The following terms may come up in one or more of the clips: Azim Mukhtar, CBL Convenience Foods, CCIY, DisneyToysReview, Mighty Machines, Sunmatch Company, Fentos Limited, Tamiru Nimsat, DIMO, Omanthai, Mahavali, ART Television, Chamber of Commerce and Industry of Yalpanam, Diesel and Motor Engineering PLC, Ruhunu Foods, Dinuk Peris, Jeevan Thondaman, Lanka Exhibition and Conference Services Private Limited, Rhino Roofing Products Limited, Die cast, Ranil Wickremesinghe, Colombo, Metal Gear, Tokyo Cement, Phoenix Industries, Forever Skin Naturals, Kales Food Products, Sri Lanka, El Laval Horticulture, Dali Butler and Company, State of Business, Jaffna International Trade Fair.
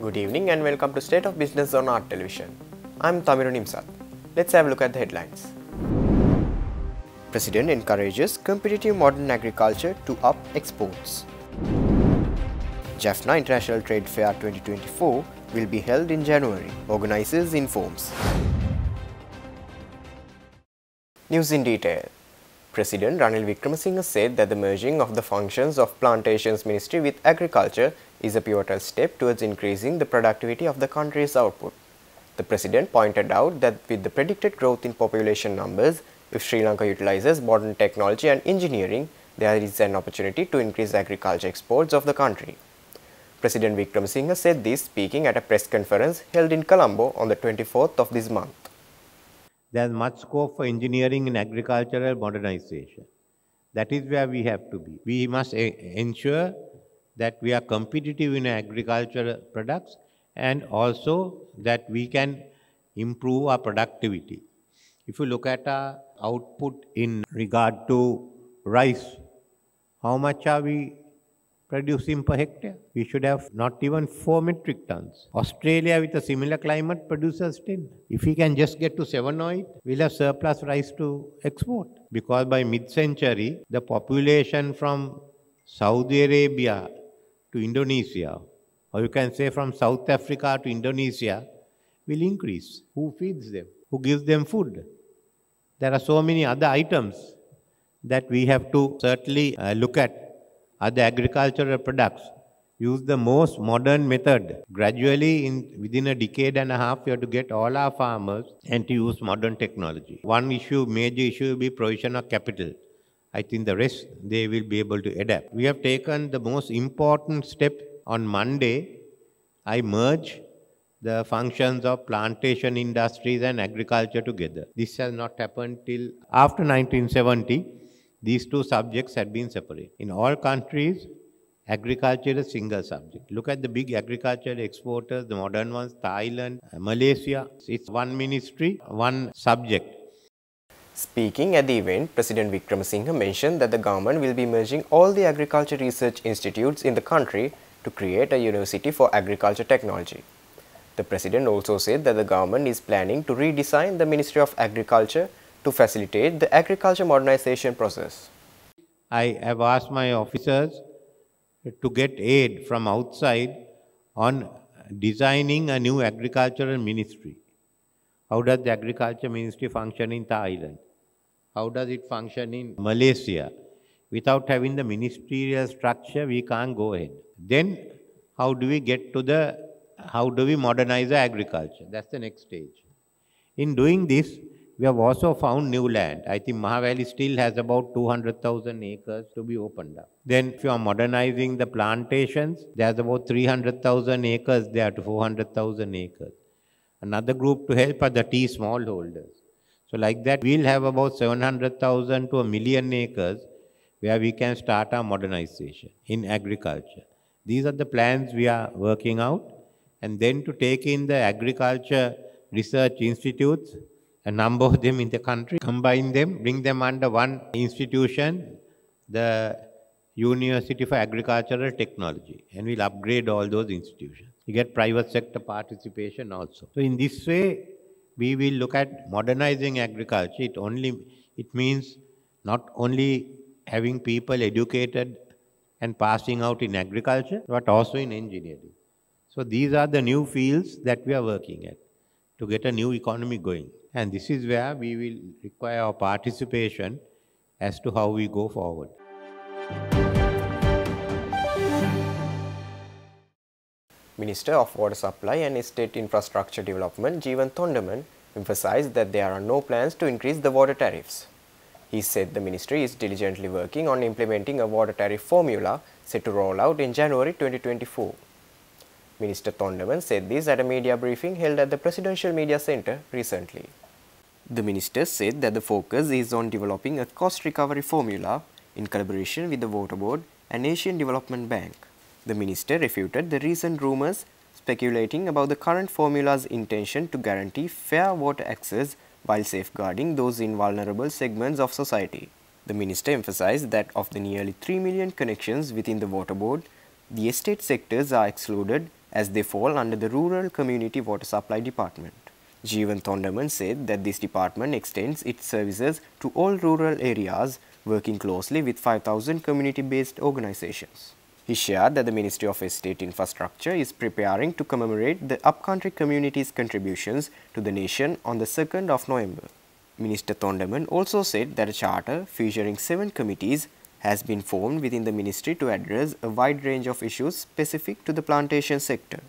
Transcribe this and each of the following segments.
Good evening and welcome to State of Business on Art Television. I'm Tamiru Nimsat. Let's have a look at the headlines. President encourages competitive modern agriculture to up exports. JAFNA International Trade Fair 2024 will be held in January, organizers informs. News in detail. President Ranil Wickremesinghe said that the merging of the functions of Plantations Ministry with Agriculture is a pivotal step towards increasing the productivity of the country's output. The President pointed out that with the predicted growth in population numbers, if Sri Lanka utilizes modern technology and engineering, there is an opportunity to increase agriculture exports of the country. President Wickremesinghe said this speaking at a press conference held in Colombo on the 24th of this month. There is much scope for engineering and agricultural modernization. That is where we have to be. We must ensure that we are competitive in agricultural products and also that we can improve our productivity. If you look at our output in regard to rice, how much are we producing per hectare? We should have not even 4 metric tons. Australia with a similar climate produces 10. If we can just get to 7 or 8, we'll have surplus rice to export. Because by mid-century, the population from Saudi Arabia to Indonesia, or you can say from South Africa to Indonesia, will increase. Who feeds them? Who gives them food? There are so many other items that we have to certainly look at. Other agricultural products use the most modern method. Gradually, within a decade and a half, we have to get all our farmers and to use modern technology. One issue, major issue will be provision of capital. I think the rest, they will be able to adapt. We have taken the most important step on Monday. I merge the functions of plantation industries and agriculture together. This has not happened till after 1970. These two subjects had been separate. In all countries, agriculture is a single subject. Look at the big agricultural exporters, the modern ones, Thailand, Malaysia. It's one ministry, one subject. Speaking at the event, President Wickremesinghe mentioned that the government will be merging all the agriculture research institutes in the country to create a university for agriculture technology. The President also said that the government is planning to redesign the Ministry of Agriculture to facilitate the agriculture modernization process. I have asked my officers to get aid from outside on designing a new agricultural ministry. How does the agriculture ministry function in Thailand? How does it function in Malaysia? Without having the ministerial structure, we can't go ahead. Then how do we get to the, how do we modernize agriculture? That's the next stage. In doing this, we have also found new land. I think Mahavali still has about 200,000 acres to be opened up. Then if you are modernizing the plantations, there's about 300,000 acres there to 400,000 acres. Another group to help are the tea smallholders. So like that, we'll have about 700,000 to a million acres where we can start our modernization in agriculture. These are the plans we are working out. And then to take in the agriculture research institutes, a number of them in the country, combine them, bring them under one institution, the University for Agricultural Technology, and we'll upgrade all those institutions. You get private sector participation also. So in this way, we will look at modernizing agriculture. It means not only having people educated and passing out in agriculture, but also in engineering. So these are the new fields that we are working at to get a new economy going. And this is where we will require our participation as to how we go forward. Minister of Water Supply and Estate Infrastructure Development Jeevan Thondaman emphasized that there are no plans to increase the water tariffs. He said the ministry is diligently working on implementing a water tariff formula set to roll out in January 2024. Minister Thondaman said this at a media briefing held at the Presidential Media Centre recently. The minister said that the focus is on developing a cost recovery formula in collaboration with the Water Board and Asian Development Bank. The minister refuted the recent rumours speculating about the current formula's intention to guarantee fair water access while safeguarding those in vulnerable segments of society. The minister emphasised that of the nearly 3 million connections within the Water Board, the estate sectors are excluded as they fall under the Rural Community Water Supply Department. Jeevan Thondaman said that this department extends its services to all rural areas, working closely with 5,000 community-based organizations. He shared that the Ministry of Estate Infrastructure is preparing to commemorate the upcountry community's contributions to the nation on the 2nd of November. Minister Thondaman also said that a charter featuring 7 committees has been formed within the ministry to address a wide range of issues specific to the plantation sector.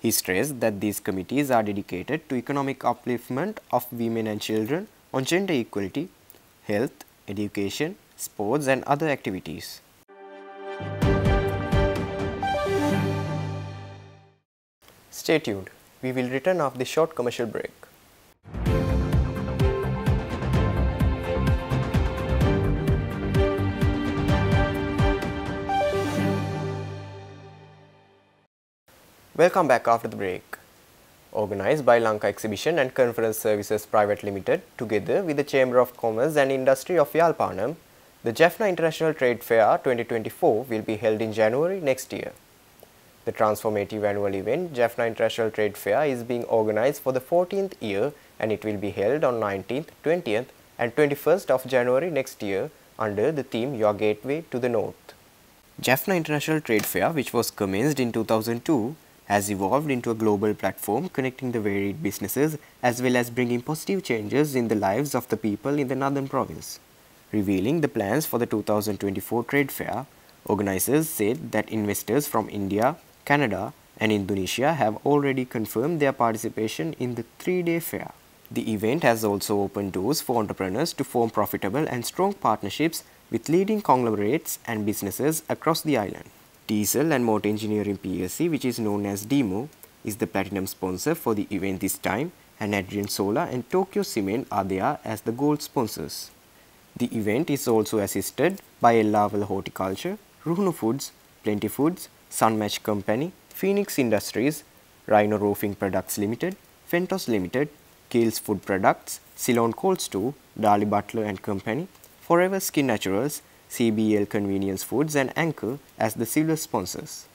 He stressed that these committees are dedicated to economic upliftment of women and children on gender equality, health, education, sports and other activities. Stay tuned. We will return after the short commercial break. Welcome back after the break. Organised by Lanka Exhibition and Conference Services Private Limited together with the Chamber of Commerce and Industry of Yalpanam, the Jaffna International Trade Fair 2024 will be held in January next year. The transformative annual event Jaffna International Trade Fair is being organized for the 14th year and it will be held on 19th, 20th and 21st of January next year under the theme Your Gateway to the North. Jaffna International Trade Fair, which was commenced in 2002, has evolved into a global platform connecting the varied businesses as well as bringing positive changes in the lives of the people in the northern province. Revealing the plans for the 2024 trade fair, organisers said that investors from India, Canada and Indonesia have already confirmed their participation in the 3-day fair. The event has also opened doors for entrepreneurs to form profitable and strong partnerships with leading conglomerates and businesses across the island. Diesel and Motor Engineering PLC, which is known as DIMO, is the platinum sponsor for the event this time, and Adrian Solar and Tokyo Cement are there as the gold sponsors. The event is also assisted by El Laval Horticulture, Ruhunu Foods, Plenty Foods, Sunmatch Company, Phoenix Industries, Rhino Roofing Products Limited, Fentos Limited, Kales Food Products, Ceylon Cold Store, Dali Butler and Company, Forever Skin Naturals, CBL Convenience Foods and Anchor as the silver sponsors.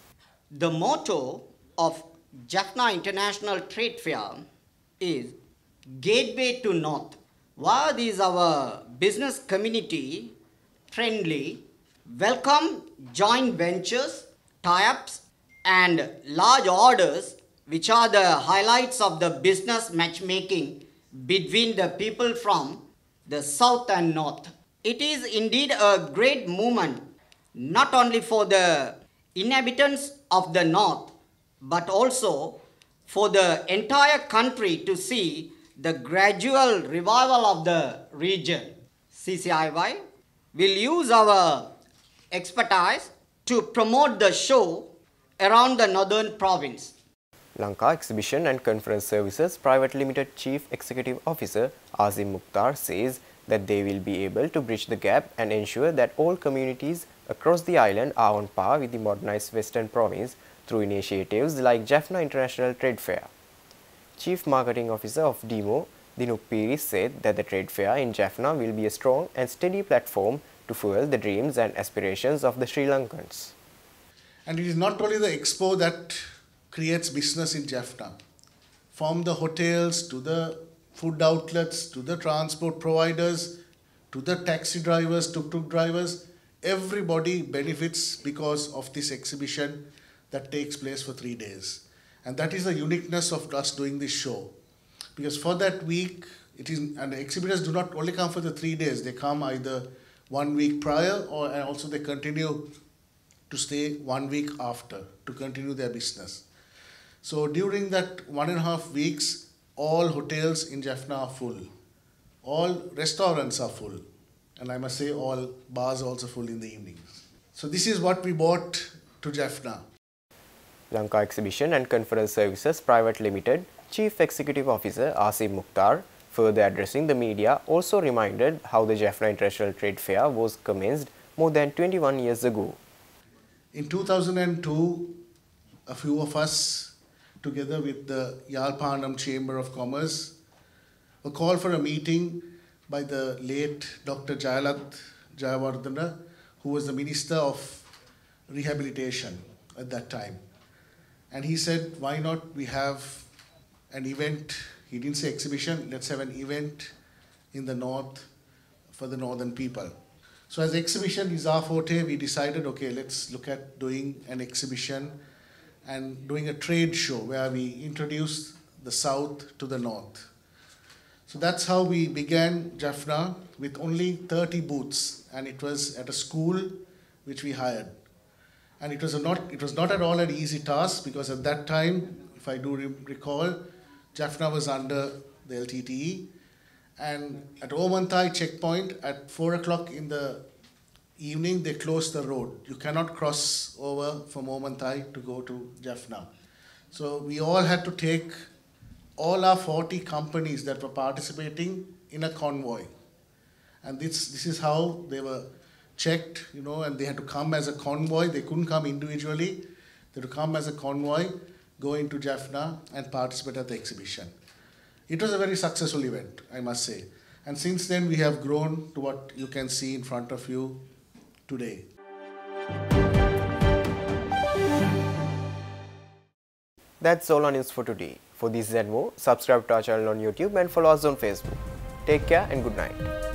The motto of Jaffna International Trade Fair is Gateway to North. What is our business community friendly, welcome joint ventures, tie-ups and large orders, which are the highlights of the business matchmaking between the people from the South and North. It is indeed a great movement, not only for the inhabitants of the North, but also for the entire country to see the gradual revival of the region. CCIY will use our expertise to promote the show around the northern province. Lanka Exhibition and Conference Services Private Limited Chief Executive Officer Azim Mukhtar says that they will be able to bridge the gap and ensure that all communities across the island are on par with the modernized Western province through initiatives like Jaffna International Trade Fair. Chief Marketing Officer of DIMO, Dinuk Peris said that the trade fair in Jaffna will be a strong and steady platform to fuel the dreams and aspirations of the Sri Lankans. And it is not only the expo that creates business in Jaffna. From the hotels to the food outlets, to the transport providers, to the taxi drivers, tuk-tuk drivers, everybody benefits because of this exhibition that takes place for 3 days. And that is the uniqueness of us doing this show. Because for that week, and exhibitors do not only come for the 3 days, they come either 1 week prior and also they continue to stay 1 week after to continue their business. So during that 1.5 weeks, all hotels in Jaffna are full, all restaurants are full, and I must say all bars are also full in the evenings. So this is what we brought to Jaffna. Lanka Exhibition and Conference Services Private Limited Chief Executive Officer Azim Mukhtar, further addressing the media, also reminded how the Jaffna International Trade Fair was commenced more than 21 years ago. In 2002, a few of us together with the Yalpanam Chamber of Commerce, a call for a meeting by the late Dr. Jayalath Jayawardena, who was the Minister of Rehabilitation at that time. And he said, why not we have an event? He didn't say exhibition. Let's have an event in the north for the northern people. So as exhibition is our forte, we decided, okay, let's look at doing an exhibition and doing a trade show where we introduce the south to the north. So that's how we began Jaffna with only 30 booths, and it was at a school which we hired. And it was not at all an easy task, because at that time, if I do recall, Jaffna was under the LTTE. And at Omanthai checkpoint, at 4 o'clock in the evening, they closed the road. You cannot cross over from Omanthai to go to Jaffna. So we all had to take all our 40 companies that were participating in a convoy. And this is how they were checked, you know, and they had to come as a convoy. They couldn't come individually. They had to come as a convoy, go into Jaffna and participate at the exhibition. It was a very successful event, I must say. And since then, we have grown to what you can see in front of you today. That's all on news for today. For this and more, subscribe to our channel on YouTube and follow us on Facebook. Take care and good night.